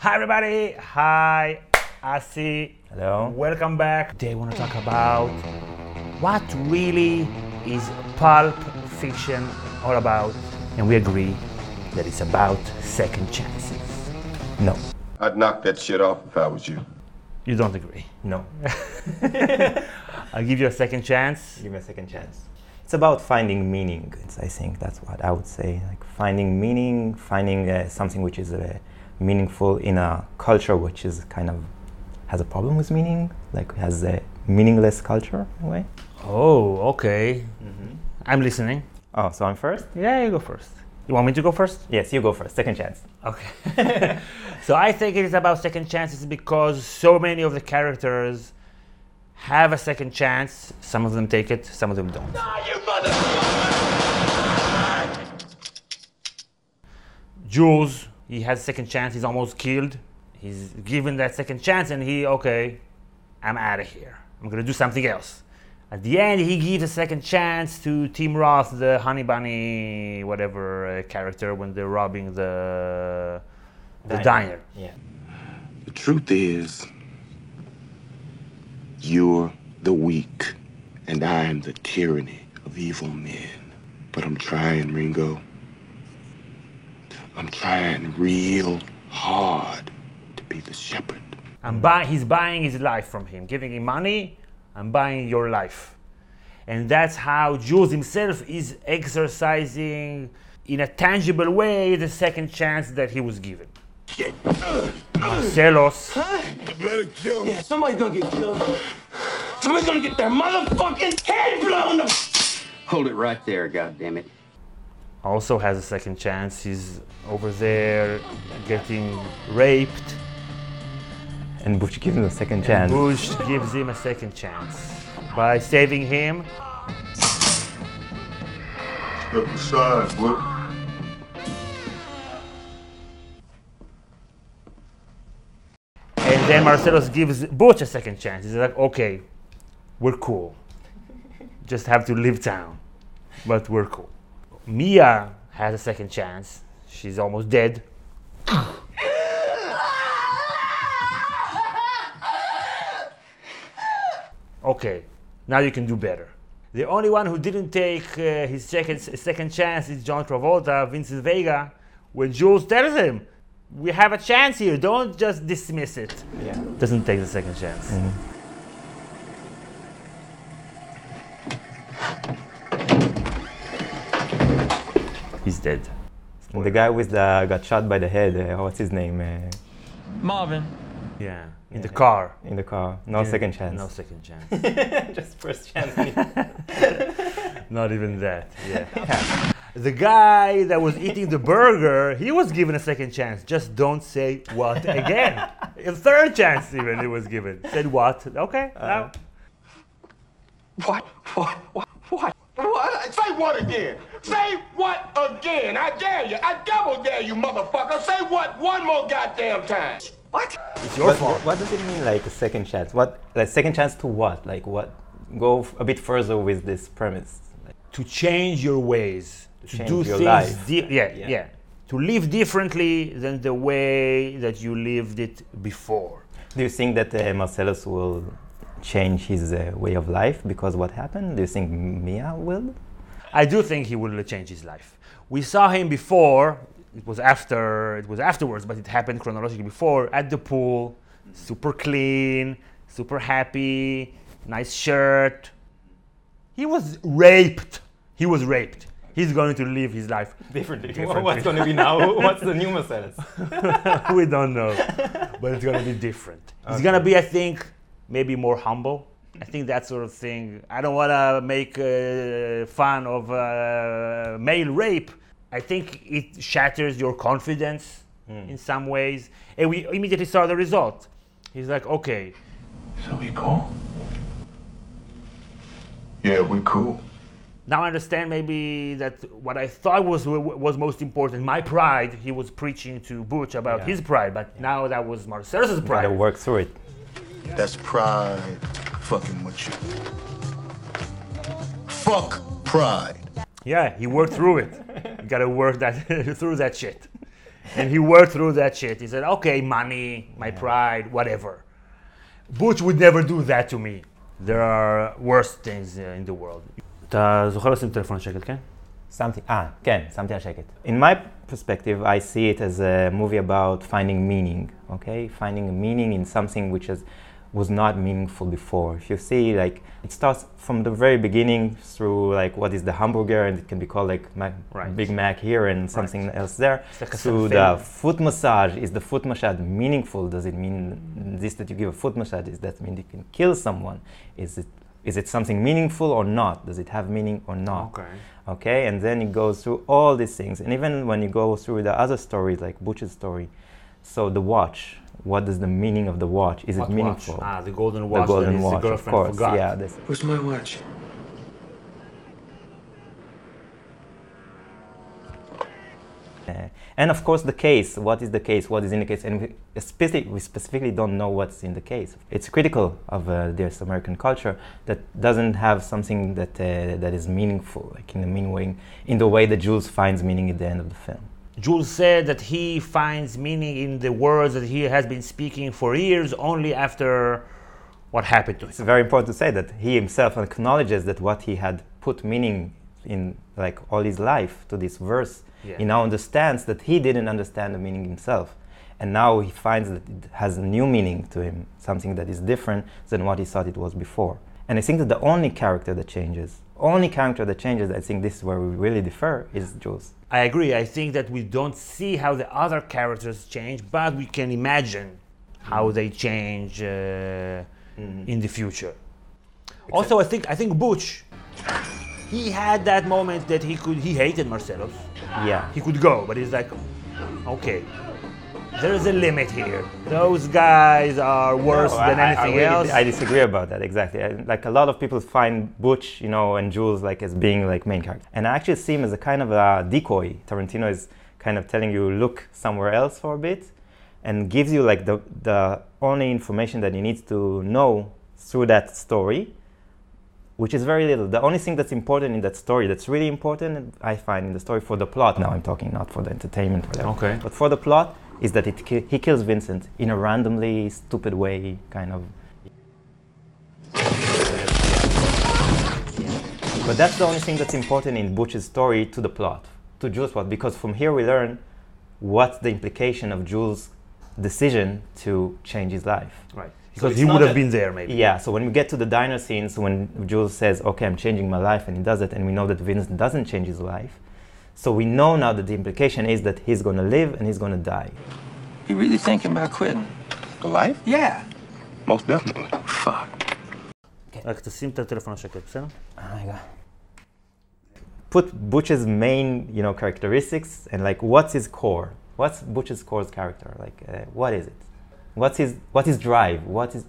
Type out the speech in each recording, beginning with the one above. Hi everybody, hi Asi. Hello. Welcome back. Today I want to talk about what really is Pulp Fiction all about. And we agree that it's about second chances. No. I'd knock that shit off if I was you. You don't agree? No. I'll give you a second chance. Give me a second chance. It's about finding meaning. I think that's what I would say. Like finding meaning, finding something which is meaningful in a culture which is kind of has a problem with meaning, like has a meaningless culture in a way. Oh, okay. Mm-hmm. I'm listening. Oh, so I'm first? Yeah, you go first. You want me to go first? Yes, you go first. Second chance. Okay. So I think it is about second chances because so many of the characters have a second chance. Some of them take it, some of them don't. No, you motherfucker! Jules, he has a second chance, he's almost killed. He's given that second chance and I'm out of here. I'm gonna do something else. At the end, he gives a second chance to Tim Roth, the honey bunny, whatever character, when they're robbing the diner. Yeah. The truth is, you're the weak, and I am the tyranny of evil men. But I'm trying, Ringo. I'm trying real hard to be the shepherd. He's buying his life from him, giving him money. I'm buying your life. And that's how Jules himself is exercising in a tangible way the second chance that he was given. Marsellus. Huh? Better kill me. Yeah, somebody's gonna get killed. Somebody's gonna get their motherfucking head blown up. Hold it right there, goddammit. Also has a second chance. He's over there getting raped. And Butch gives him a second chance. Butch gives him a second chance by saving him. Step aside, Butch. And then Marsellus gives Butch a second chance. He's like, okay, we're cool. Just have to leave town, but we're cool. Mia has a second chance. She's almost dead. Okay, now you can do better. The only one who didn't take his second chance is John Travolta, Vincent Vega, when Jules tells him, we have a chance here, don't just dismiss it. Yeah. Doesn't take the second chance. Mm-hmm. He's dead. And the guy with got shot by the head, what's his name? Marvin. Yeah. In the car. In the car. No second chance. No second chance. Just first chance. Not even that. Yeah. The guy that was eating the burger, he was given a second chance. Just don't say what again. A third chance even he was given. Said what? Okay. Now. What? Say what again? Say what again? I dare you. I double dare you, motherfucker. Say what one more goddamn time. What? It's your fault. What does it mean, like a second chance? What? Like second chance to what? Like what? Go a bit further with this premise. Like, to change your ways, to do your things. To live differently than the way that you lived it before. Do you think that Marsellus will change his way of life because what happened? Do you think Mia will? I do think he will change his life. We saw him before. It was afterwards, but it happened chronologically before, at the pool, super clean, super happy, nice shirt. He was raped. He's going to live his life differently. What's going to be now? What's the new Marsellus? We don't know, but it's going to be different. Okay. He's going to be, I think, maybe more humble. I think that sort of thing. I don't want to make fun of male rape. I think it shatters your confidence in some ways. And we immediately saw the result. He's like, okay. So we cool? Yeah, we cool. Now I understand maybe that what I thought was most important, my pride, he was preaching to Butch about his pride, but now that was Marcellus's pride. You gotta work through it. That's pride fucking with you. Fuck pride. Yeah, he worked through it. You gotta work that through that shit. And he worked through that shit. He said, okay, money, my pride, whatever. Butch would never do that to me. There are worse things in the world. אתה זוכר לשים טלפון על שקט, כן? שמתי על שקט. In my perspective, I see it as a movie about finding meaning, okay? Finding meaning in something which was not meaningful before. If you see, like, it starts from the very beginning through, like, what is the hamburger, and it can be called, like, Big Mac here and something else there. So the foot massage, is the foot massage meaningful? Does it mean this, that you give a foot massage? Does that mean you can kill someone? Is it something meaningful or not? Does it have meaning or not? Okay, and then it goes through all these things. And even when you go through the other stories, like Butch's story, so the watch. What is the meaning of the watch? Is it meaningful? Watch? Ah, the golden watch. The golden watch, the girlfriend of course. Forgot. Yeah, where's my watch? And of course, the case. What is the case? What is in the case? And we specifically don't know what's in the case. It's critical of this American culture that doesn't have something that is meaningful, like in the way that Jules finds meaning at the end of the film. Jules said that he finds meaning in the words that he has been speaking for years only after what happened to him. It's very important to say that he himself acknowledges that what he had put meaning in, like, all his life to this verse, he now understands that he didn't understand the meaning himself. And now he finds that it has a new meaning to him, something that is different than what he thought it was before. And I think that the only character that changes, I think this is where we really differ, is Jules. I agree. I think that we don't see how the other characters change, but we can imagine how they change in the future. Exactly. Also, I think Butch, he had that moment that he hated Marsellus. Yeah. He could go, but he's like, okay, there's a limit here. Those guys are worse than anything else. I disagree about that, exactly. Like, a lot of people find Butch, and Jules, like, as being, like, main characters. And I actually see him as a kind of a decoy. Tarantino is kind of telling you, look somewhere else for a bit, and gives you, like, the only information that you need to know through that story, which is very little. The only thing that's important in that story, that's really important, I find, in the story for the plot, now I'm talking not for the entertainment, whatever, okay, but for the plot, is that he kills Vincent in a randomly stupid way, kind of. But that's the only thing that's important in Butch's story to the plot, to Jules' plot, because from here we learn what's the implication of Jules' decision to change his life. Right, because he would have been there maybe. Yeah, so when we get to the diner scenes, when Jules says, okay, I'm changing my life, and he does it, and we know that Vincent doesn't change his life, so we know now that the implication is that he's going to live and he's going to die. You really thinking about quitting? The life? Yeah. Most definitely. Fuck. Okay. Put Butch's main, characteristics and, like, what's his core? What's Butch's core's character? Like, what is it? What is drive? What is?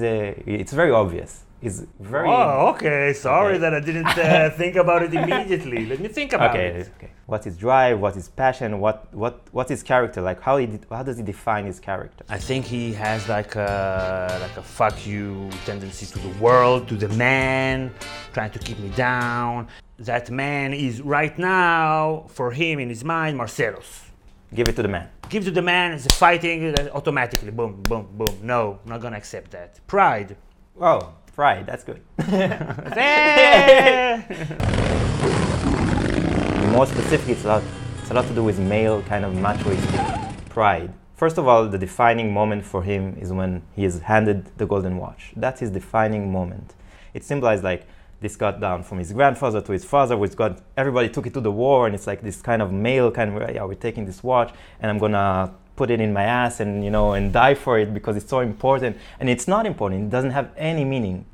It's very obvious. It's very. Oh, okay. Sorry that I didn't think about it immediately. Let me think about it. Okay. What is drive? What is passion? What is character? Like, how does he define his character? I think he has like a fuck you tendency to the world, to the man, trying to keep me down. That man is right now for him in his mind Marsellus. Give it to the man. Give it to the man. It's fighting automatically. Boom, boom, boom. No, I'm not gonna accept that. Pride. Oh, pride. That's good. More specifically, it's a lot to do with male kind of machoistic pride. First of all, the defining moment for him is when he is handed the golden watch. That's his defining moment. It symbolizes, like, this got down from his grandfather to his father, everybody took it to the war, and it's like this kind of male kind of, we're taking this watch and I'm gonna put it in my ass and, and die for it because it's so important. And it's not important, it doesn't have any meaning.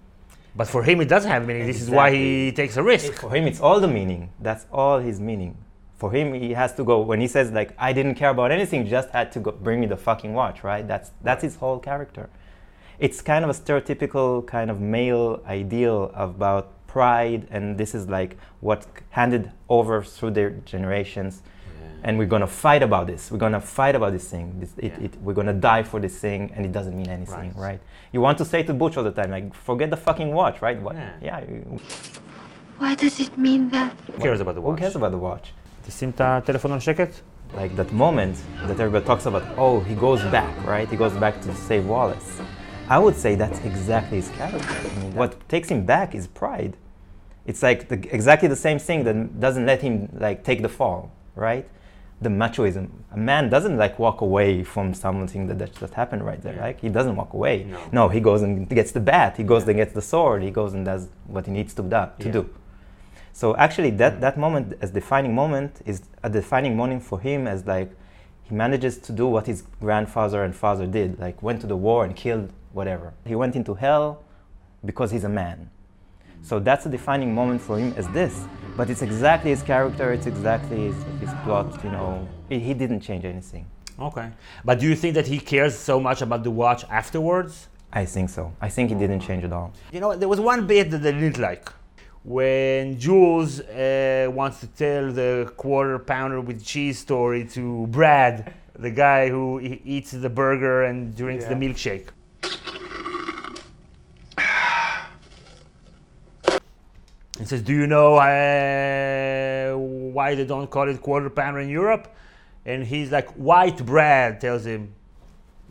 But for him it does have meaning, exactly. This is why he takes a risk. For him it's all the meaning, that's all his meaning. For him, he has to go, when he says, like, I didn't care about anything, just had to go bring me the fucking watch, right? That's his whole character. It's kind of a stereotypical kind of male ideal about pride, and this is, like, what's handed over through their generations, and we're gonna fight about this thing, we're gonna die for this thing, and it doesn't mean anything, right? You want to say to Butch all the time, like, forget the fucking watch, right? Why does it mean that? Who cares about the watch? Like that moment that everybody talks about, oh, he goes back, right? He goes back to save Wallace. I would say that's exactly his character. I mean, what takes him back is pride. It's like exactly the same thing that doesn't let him like take the fall, right? The machoism. A man doesn't like walk away from something that just happened right there. Like he doesn't walk away. No, he goes and gets the bat. He goes and gets the sword. He goes and does what he needs to do. So actually, that moment as defining moment is a defining moment for him, as like he manages to do what his grandfather and father did, like went to the war and killed whatever. He went into hell because he's a man. So that's a defining moment for him as this. But it's exactly his character, it's exactly his plot, you know. He didn't change anything. Okay. But do you think that he cares so much about the watch afterwards? I think so. I think he didn't change at all. You know, there was one bit that I didn't like. When Jules wants to tell the quarter pounder with cheese story to Brad, the guy who eats the burger and drinks the milkshake. He says, do you know why they don't call it quarter pounder in Europe? And he's like, white bread, tells him,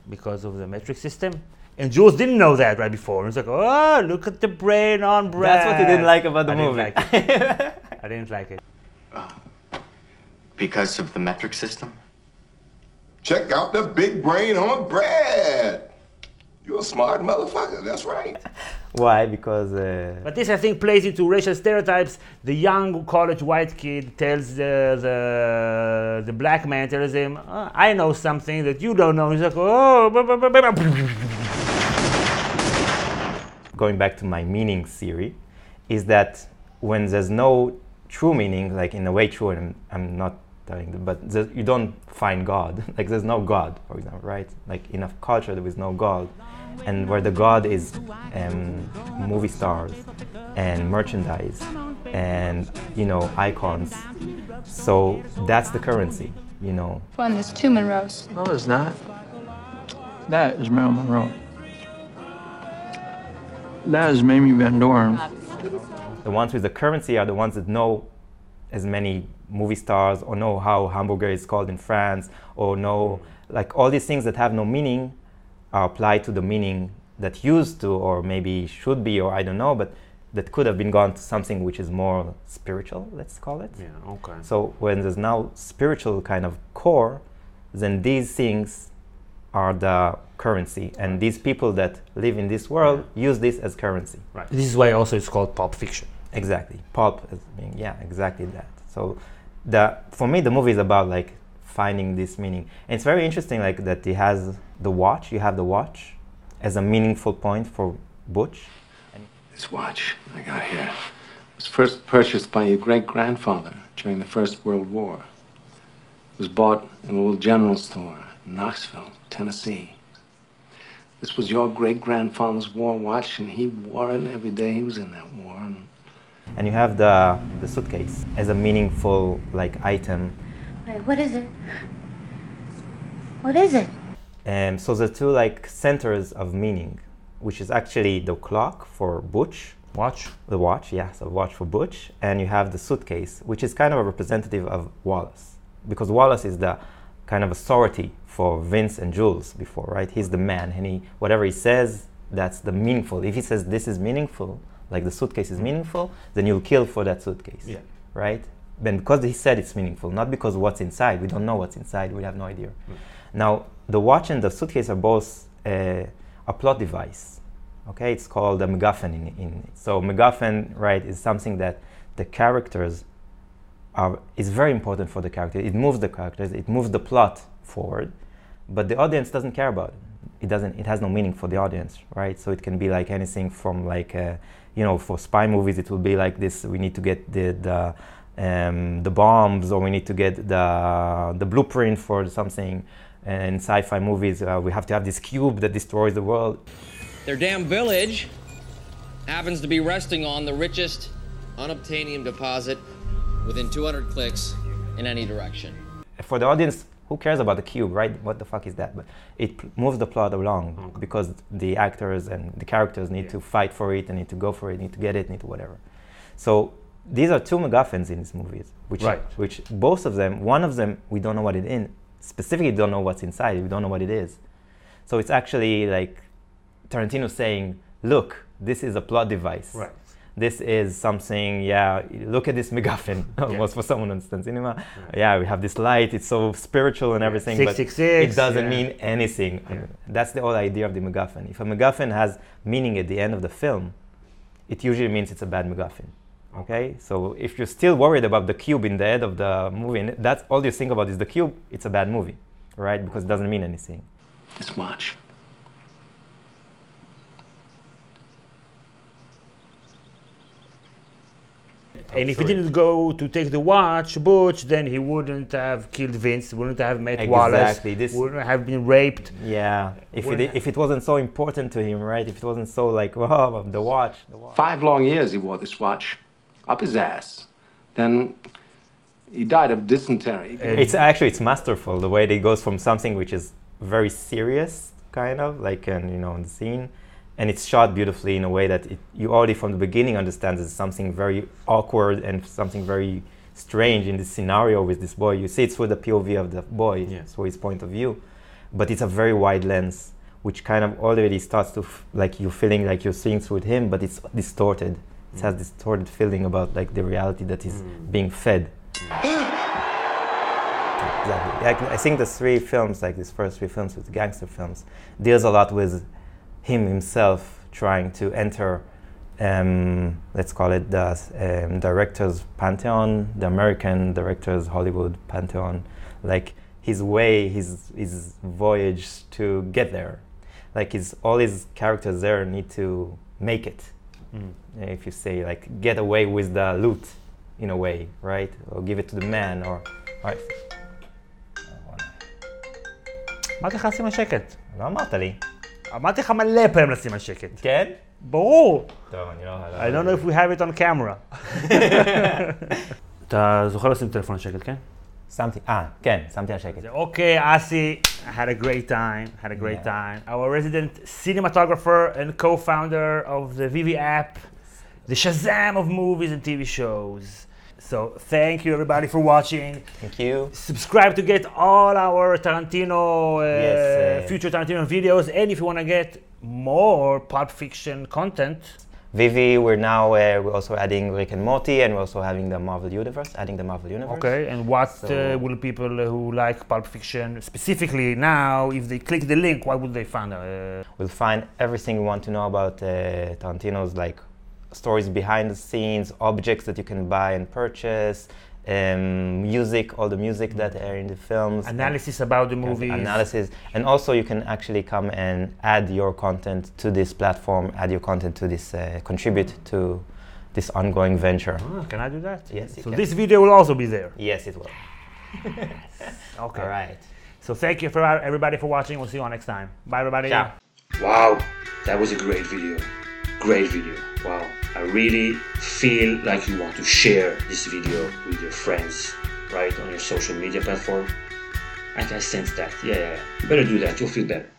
because of the metric system. And Jules didn't know that right before. He's like, oh, look at the brain on bread. That's what he didn't like about the movie. I didn't like it. Because of the metric system? Check out the big brain on bread. You're a smart motherfucker, that's right. Why? Because... But this, I think, plays into racial stereotypes. The young college white kid tells the black man, tells him, oh, I know something that you don't know. He's like, oh... Going back to my meaning theory, is that when there's no true meaning, like in a way true, and I'm not telling them, but you don't find God. Like there's no God, for example, right? Like in a culture there is no God. And where the God is movie stars and merchandise and, you know, icons. So that's the currency, you know. One, there's two Monroes. No, there's not. That is Marilyn Monroe. That is Mamie Van Doren. The ones with the currency are the ones that know as many movie stars or know how hamburger is called in France or know, like all these things that have no meaning are applied to the meaning that used to or maybe should be or I don't know, but that could have been gone to something which is more spiritual, let's call it. Yeah, okay. So when there's now spiritual kind of core, then these things are the currency, and these people that live in this world use this as currency. Right. This is why also it's called Pulp Fiction. Exactly. Pulp as being, yeah, exactly that. So for me, the movie is about like finding this meaning. And it's very interesting like that he has the watch, you have the watch as a meaningful point for Butch. This watch I got here was first purchased by your great-grandfather during the First World War. It was bought in an old general store in Knoxville, Tennessee. This was your great-grandfather's war watch, and he wore it every day he was in that war. And you have the suitcase as a meaningful like item. Wait, what is it? What is it? So the two like centers of meaning, which is actually the clock for Butch. Watch. The watch, yes, a watch for Butch. And you have the suitcase, which is kind of a representative of Wallace. Because Wallace is the kind of authority for Vince and Jules before, right? He's the man, and whatever he says, that's the meaningful. If he says this is meaningful, like the suitcase is meaningful, then you'll kill for that suitcase, right? Then because he said it's meaningful, not because what's inside. We don't know what's inside. We have no idea. Now, the watch and the suitcase are both a plot device, okay? It's called a MacGuffin. So MacGuffin, right, is something that the characters is very important for the character. It moves the characters. It moves the plot forward, but the audience doesn't care about it. It has no meaning for the audience, right? So it can be like anything from like you know, for spy movies, it will be like this: we need to get the bombs, or we need to get the blueprint for something. And sci-fi movies, we have to have this cube that destroys the world. Their damn village happens to be resting on the richest unobtainium deposit within 200 clicks in any direction. For the audience, who cares about the cube, right? What the fuck is that? But it moves the plot along because the actors and the characters need to fight for it, and need to go for it, need to get it, need to whatever. So These are two MacGuffins in these movies, which both of them, one of them, we don't know what it is. Specifically, don't know what's inside. We don't know what it is. So it's actually like Tarantino saying, look, this is a plot device. Right. This is something, yeah, look at this MacGuffin, almost for someone who understands cinema. Right. Yeah, we have this light, it's so spiritual and everything, but it doesn't mean anything. Yeah. That's the whole idea of the MacGuffin. If a MacGuffin has meaning at the end of the film, it usually means it's a bad MacGuffin. Okay, so if you're still worried about the cube in the end of the movie, and that's all you think about is the cube, it's a bad movie, right? Because it doesn't mean anything. This watch. And if he didn't go to take the watch, Butch, then he wouldn't have killed Vince, wouldn't have met Wallace, wouldn't have been raped. Yeah, if it wasn't so important to him, right? If it wasn't so like, oh, the watch. 5 long years he wore this watch. Up his ass, then he died of dysentery. It's masterful the way that it goes from something which is very serious, kind of like on the scene, and it's shot beautifully in a way that you already from the beginning understand it's something very awkward and something very strange in this scenario with this boy. You see it through the POV of the boy, through his point of view, but it's a very wide lens, which kind of already starts to like you're feeling like you're seeing through him, but it's distorted. It has this distorted feeling about like the reality that is being fed. Exactly. I think the 3 films, like these first 3 films with gangster films, deals a lot with him himself trying to enter, let's call it the director's pantheon, the American director's Hollywood pantheon, like his way, his voyage to get there. Like all his characters there need to make it. If you say like get away with the loot in a way, right? Or give it to the man or right. אמרתי לך לשים על שקט. לא אמרת לי. אמרתי לך מלא פעמים לשים על שקט. כן? ברור. טוב, אני לא... I don't know if we have it on camera. אתה זוכר לשים טלפון על שקט, כן? שמתי על שקט. אוקיי, אסי, had a great time. Our resident cinematographer and co-founder of the ViVi app, the Shazam of movies and TV shows. So thank you everybody for watching. Thank you. Subscribe to get all our Tarantino, future Tarantino videos. And if you want to get more Pulp Fiction content, ViVi, we're now we're also adding Rick and Morty, and we're also having the Marvel Universe, Okay, and will people who like Pulp Fiction specifically now, if they click the link, what would they find? We'll find everything we want to know about Tarantino's like stories behind the scenes, objects that you can buy and purchase, music, all the music that are in the films. Analysis about the movies. Analysis. And also you can actually come and add your content to this platform, contribute to this ongoing venture. Oh, can I do that? Yes, you can. So this video will also be there? Yes, it will. Okay. All right. So thank you for everybody for watching. We'll see you all next time. Bye, everybody. Ciao. Wow, that was a great video. Great video. Wow. I really feel like you want to share this video with your friends, right, on your social media platform. I sense that. Yeah, you better do that. You'll feel better.